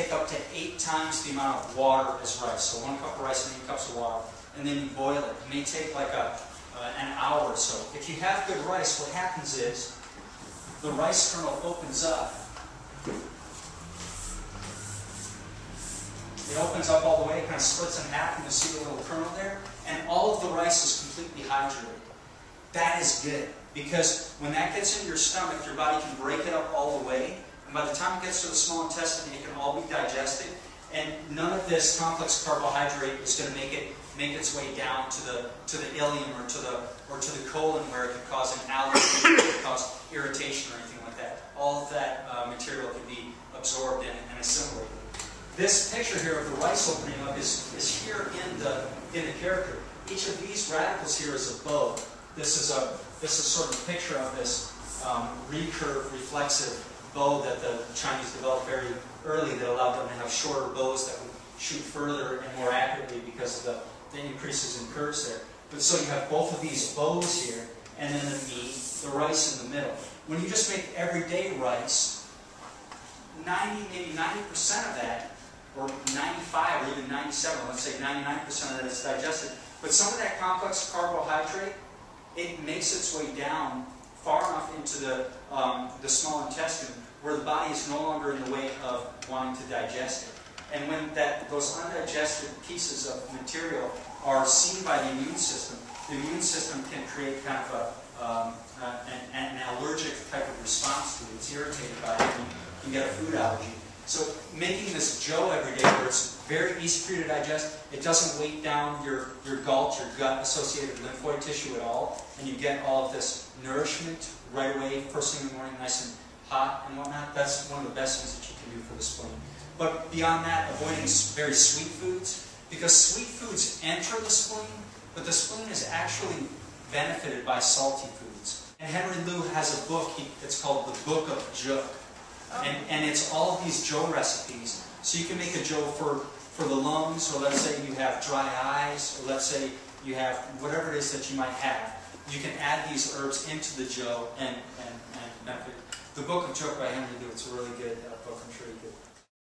Take up to 8 times the amount of water as rice. So 1 cup of rice and 8 cups of water. And then you boil it. It may take like an hour or so. If you have good rice, what happens is the rice kernel opens up. It opens up all the way, kind of splits in half, and you'll see the little kernel there. And all of the rice is completely hydrated. That is good. Because when that gets into your stomach, your body can break it up all the way. And by the time it gets to the small intestine, it can all be digested. And none of this complex carbohydrate is going to make its way down to the ileum or to the colon, where it could cause an allergy, or it could cause irritation or anything like that. All of that material can be absorbed and assimilated. This picture here of the rice opening up is here in the character. Each of these radicals here is a bow. This is sort of a picture of this recurve, reflexive bow that the Chinese developed very early that allowed them to have shorter bows that would shoot further and more accurately because of the increases in curves there. But so you have both of these bows here, and then the rice in the middle. When you just make everyday rice, maybe 90% of that, or 95 or even 97, let's say 99% of that is digested. But some of that complex carbohydrate, it makes its way down far enough into the small intestine where the body is no longer in the way of wanting to digest it. And when those undigested pieces of material are seen by the immune system can create kind of an allergic type of response to it. It's irritated by it and you can get a food allergy. So making this joe every day where it's very easy for you to digest, it doesn't weight down your gullet, your gut-associated lymphoid tissue at all, and you get all of this nourishment right away, first thing in the morning, nice and hot and whatnot. That's one of the best things that you can do for the spleen. But beyond that, avoiding very sweet foods, because sweet foods enter the spleen, but the spleen is actually benefited by salty foods. And Henry Liu has a book, it's called The Book of Jook. And it's all these joe recipes. So you can make a joe for the lungs, or let's say you have dry eyes, or let's say you have whatever it is that you might have. You can add these herbs into the joe and benefit. The Book of Jook by Henry Liu, it's a really good book, I'm sure you could.